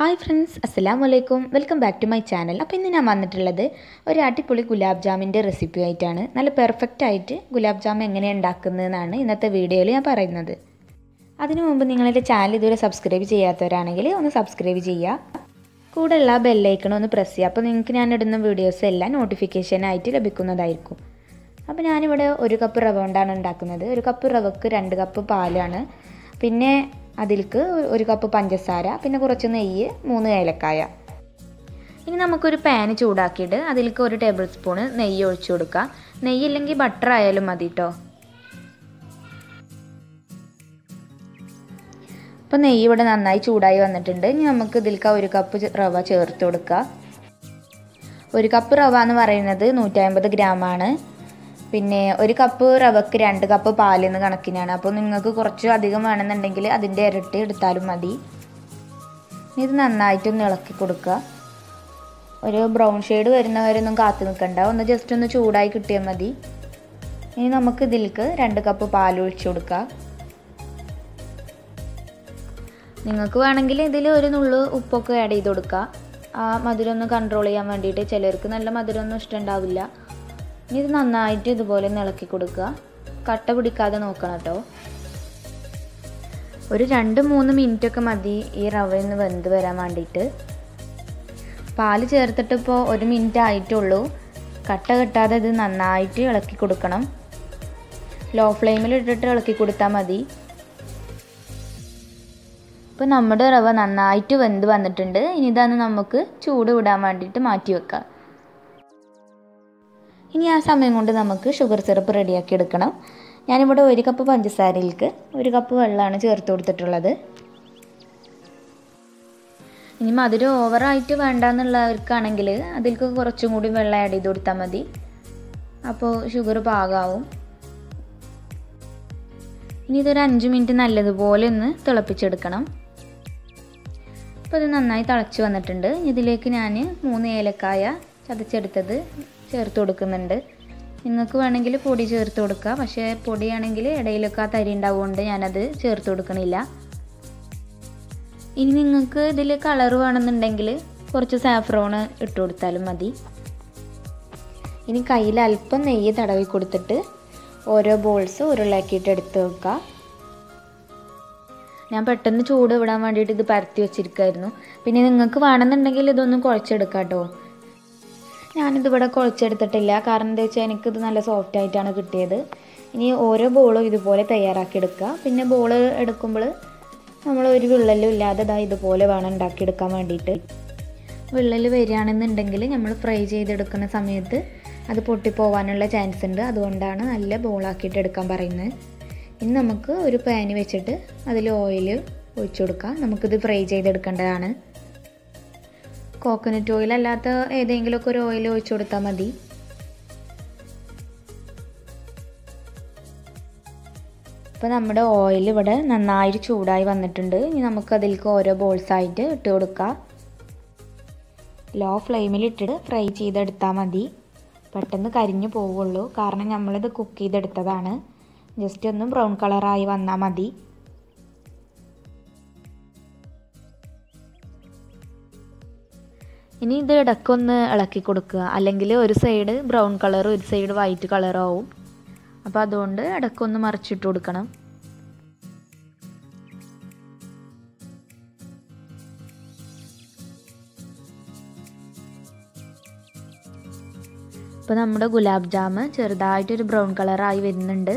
Hi friends, Assalamu alaikum. Welcome back to my channel. Now, we will make a gulab jamun recipe. It is perfect gulab jamun. I will make a video. അതിൽക്ക് ഒരു cup പഞ്ചസാര പിന്നെ കുറച്ച് നെയ്യ് 3 ഏലക്കായ ഇനി നമുക്ക് ഒരു pan ചൂടാക്കിയിട്ട് അതിൽക്ക് 1 ടേബിൾ സ്പൂൺ നെയ്യ് ഒഴിച്ചു കൊടുക്കാം നെയ്യ് ഇല്ലെങ്കിൽ ബട്ടർ ആയാലും മതി ട്ടോ അപ്പോൾ നെയ്യ് ഇവിടെ നന്നായി ചൂടായി വന്നിട്ടുണ്ട് ഇനി നമുക്ക് ഇതിൽക്ക് 1 കപ്പ് റവ ചേർത്ത് കൊടുക്കാം 1 കപ്പ് റവ എന്ന് പറയുന്നത് 150 ഗ്രാം ആണ് പിന്നെ 1 കപ്പ് റവക്ക് 2 കപ്പ് പാൽ എന്ന് കണക്കിനാണ് അപ്പോൾ നിങ്ങൾക്ക് കുറച്ച് അധികം വേണമെന്നുണ്ടെങ്കിൽ അതിന്റെ ഇരട്ടി എടുത്താലും മതി ഇത് നന്നായിട്ട് ഇളക്കി കൊടുക്കുക ഒരു ബ്രൗൺ ഷേഡ് വരുന്നവരെ ഒന്നും കാത്തു നിൽക്കണ്ട ഒന്ന് ജസ്റ്റ് ഒന്ന് ചൂടായി കിട്ടിയാൽ മതി ഇനി നമുക്ക് ഇതിൽക്ക് 2 കപ്പ് പാൽ ഒഴിച്ചു കൊടുക്കാം നിങ്ങൾക്ക് വേണമെങ്കിൽ ഇതിൽ ഒരു നുള്ള് ഉപ്പൊക്കെ ആഡ് ചെയ്തു കൊടുക്കുക ആ മധുരം ഒന്ന് കൺട്രോൾ ചെയ്യാൻ വേണ്ടിയിട്ട് ചിലർക്ക് നല്ല മധുരം ഒന്നും ഇഷ്ടണ്ടാവില്ല ഇത് നന്നായിട്ട് ഇതുപോലെ ഇളക്കി കൊടുക്കുക കട്ട പിടിക്കാതെ നോക്കണം ട്ടോ ഒരു 2-3 മിനിറ്റ് ഒക്കെ മതി ഈ റവയിൽ നിന്ന് വെന്ത് വരാൻ വേണ്ടിയിട്ട് പാൽ ചേർത്തിട്ട് ഇപ്പോൾ 1 മിനിറ്റ് ആയിട്ടുള്ളൂ കട്ട കെട്ടാതെ ഇത് നന്നായിട്ട് ഇളക്കി കൊടുക്കണം ലോ ഫ്ലെയിമിൽ ഇട്ടിട്ട് ഇളക്കി കൊടുത്താൽ മതി ഇപ്പോൾ നമ്മുടെ റവ നന്നായിട്ട് വെന്ത് വന്നിട്ടുണ്ട് ഇനി ഇതാണ് നമുക്ക് ചൂട് വിടാൻ വേണ്ടിയിട്ട് മാറ്റി വെക്കാം In the same way, we sugar syrup ready. I am going to cup of panchasari, 1 cup of alana cherthu. In the over item and canangile, they cook for a chumudi veladi durtamadi. Apo sugar pagao. In either anjum internal the bowl in the tolapichad canum. But in the night, Alachu and the tender, Nidilakinani, Muni Elekaya, Chadachetad. ചേർത്ത് കൊടുക്കുന്നുണ്ട് നിങ്ങൾക്ക് വേണമെങ്കിൽ പൊടി ചേർത്ത് കൊടുക്കാം പക്ഷേ പൊടിയാണെങ്കിൽ ഇടയിലൊക്കെ തരി ഉണ്ടാവുകൊണ്ട് ഞാൻ അത് ചേർത്ത് കൊടുക്കണില്ല ഇനി നിങ്ങൾക്ക് ഇതിലെ കളർ വേണമെന്നുണ്ടെങ്കിൽ കുറച്ച് സാഫ്രോൺ ഇട്ട് കൊടുത്താലും മതി ഇനി കയ്യിൽ അല്പം നെയ്യ് തടവി കൊടുത്തിട്ട് ഓരോ ബോൾസ് ഉരുളാക്കിയിട്ട് എടുത്ത് വെക്കുക ഞാൻ പെട്ടെന്ന് ചൂട് വിടാൻ വേണ്ടിയിട്ട് ഇത് പരത്തി വെച്ചിരിക്കുകയായിരുന്നു പിന്നെ നിങ്ങൾക്ക് വേണമെന്നുണ്ടെങ്കിൽ ഇതൊന്നും കുഴച്ചെടുക്കാം ട്ടോ I will cut it in the car and the soft tight and good tether. In the Oro bolo with the pole payaraka, in a bowl at a cumble, Amalo will lather the pole and duck it come and detail. Will Varian and then dangling, Amal Fraja the Dukana Samet, at the Potipo one and a chance and the Adondana, a la bola kitted comparina. In the Maka, Rupa anyway cheddar, Adil oil, Uchurka, Namaka the Fraja the Dukandana. Coconut oil അല്ലാതെ ഏതെങ്കിലും ഒരു oil ഒഴിച്ചു കൊടുത്താൽ മതി അപ്പോൾ നമ്മുടെ oil ഇവിടെ നന്നായി ചൂടായി വന്നിട്ടുണ്ട് ഇനി നമുക്ക് അതിലേക്ക് ഓരോ ബോൾസ് ആയിട്ട് ഇട്ട് കൊടുക്കാം ലോ ഫ്ലെയിമിൽ ഇട്ടിട്ട് ഫ്രൈ ചെയ്തെടുത്താൽ മതി പെട്ടെന്ന് കരിഞ്ഞു പോവുള്ളൂ കാരണം നമ്മൾ ഇത് കുക്ക് ചെയ്തെടുത്തതാണ് ജസ്റ്റ് ഒന്ന് ബ്രൗൺ കളറായി വന്നാൽ മതി ഇനി ഇത് ഇടക്കൊന്ന് ഇളക്കി കൊടുക്കുക അല്ലെങ്കിൽ ഒരു സൈഡ് ബ്രൗൺ കളർ ഒരു സൈഡ് വൈറ്റ് കളർ ആവും അപ്പോൾ അതുകൊണ്ട് ഇടക്കൊന്ന് മറിച്ചിട്ട് കൊടുക്കണം അപ്പോൾ നമ്മുടെ ഗുലാബ് ജാമ് ചെറുതായിട്ട് ഒരു ബ്രൗൺ കളർ ആയി വരുന്നുണ്ട്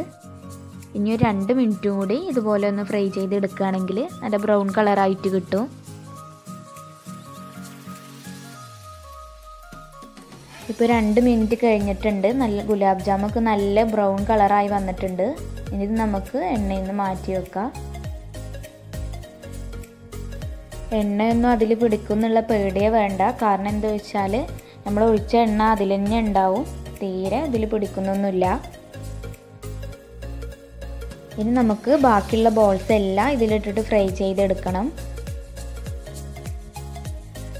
ഇനി ഒരു 2 മിനിറ്റ് കൂടി ഇതുപോലെ ഒന്ന് ഫ്രൈ ചെയ്ത് എടുക്കുകയാണെങ്കിൽ നല്ല ബ്രൗൺ കളർ ആയിട്ട് കിട്ടും ഇപ്പോൾ 2 മിനിറ്റ് കഴിഞ്ഞിട്ടുണ്ട് നല്ല ഗുലാബ് ജാമൊക്കെ നല്ല ബ്രൗൺ കളറായി വന്നിട്ടുണ്ട് ഇനി ഇത് നമുക്ക് എണ്ണയിൽ നിന്ന് മാറ്റി വെക്കാം എണ്ണയൊന്നും അതിൽ പിടിക്കുന്നുള്ള പേടിയേ വേണ്ട കാരണം എന്താ വെച്ചാൽ നമ്മൾ ഒഴിച്ച എണ്ണ അതിൽ തന്നെ ഉണ്ടാവും തീരെ ഇതിൽ പിടിക്കുന്നൊന്നുമില്ല ഇനി നമുക്ക് ബാക്കിയുള്ള ബോൾസ് എല്ലാം ഇതിലിട്ടിട്ട് ഫ്രൈ ചെയ്തെടുക്കണം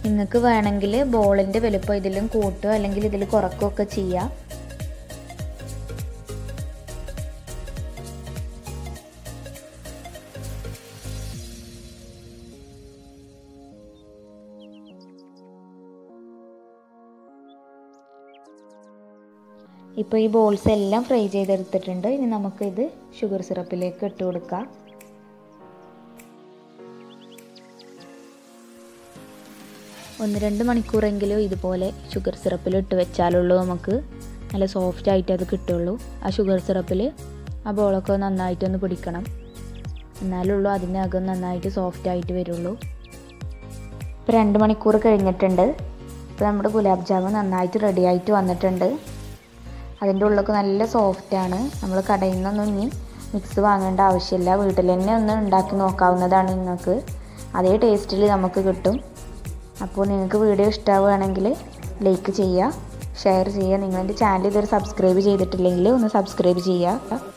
നിങ്ങൾക്ക് വേണമെങ്കിൽ ബോളിന്റെ വലിപ്പം ഇതിലും കൂട്ടോ അല്ലെങ്കിൽ ഇതിൽ കുറക്കോ ഒക്കെ ചെയ്യാം ഇപ്പോൾ ഈ ബോൾസ് എല്ലാം ഫ്രൈ ചെയ്തെടുത്തിട്ടുണ്ട്. ഇനി നമുക്ക് ഇത് ഷുഗർ സിറപ്പിലേക്ക് ഇട്ട് കൊടുക്കാം. ഒന്ന് രണ്ട് മണിക്കൂറെങ്കിലും ഇതുപോലെ ഷുഗർ സിറപ്പിൽ ഇട്ട് വെച്ചാലുള്ളൂ നമുക്ക് നല്ല സോഫ്റ്റ് ആയിട്ട് അത് കിട്ടുള്ളൂ. ആ ഷുഗർ സിറപ്പിൽ ആ ബോളൊക്കെ നന്നായിട്ടൊന്ന് പിടിക്കണം, എന്നാലുള്ളൂ അതിനകം നന്നായിട്ട് സോഫ്റ്റ് ആയിട്ട് വരുള്ളൂ. ഇപ്പോൾ 2 മണിക്കൂർ കഴിഞ്ഞിട്ടുണ്ട്. ഇപ്പോൾ നമ്മുടെ ഗുലാബ് ജാമുൻ നന്നായിട്ട് റെഡി ആയിട്ട് വന്നിട്ടുണ്ട്. അതിൻ്റെ ഉള്ളൊക്കെ നല്ല സോഫ്റ്റാണ്. നമ്മൾ കടയിൽ നിന്നൊന്നും ഇനി മിക്സ് വാങ്ങേണ്ട ആവശ്യമില്ല, വീട്ടിൽ തന്നെ ഒന്ന് ഉണ്ടാക്കി നോക്കാവുന്നതാണ്. നിങ്ങൾക്ക് അതേ ടേസ്റ്റിൽ നമുക്ക് കിട്ടും. അപ്പോൾ നിങ്ങൾക്ക് വീഡിയോ ഇഷ്ടമാവുകയാണെങ്കിൽ ലൈക്ക് ചെയ്യുക, ഷെയർ ചെയ്യുക. നിങ്ങളുടെ ചാനൽ ഇതുവരെ സബ്സ്ക്രൈബ് ചെയ്തിട്ടില്ലെങ്കിൽ ഒന്ന് സബ്സ്ക്രൈബ് ചെയ്യുക.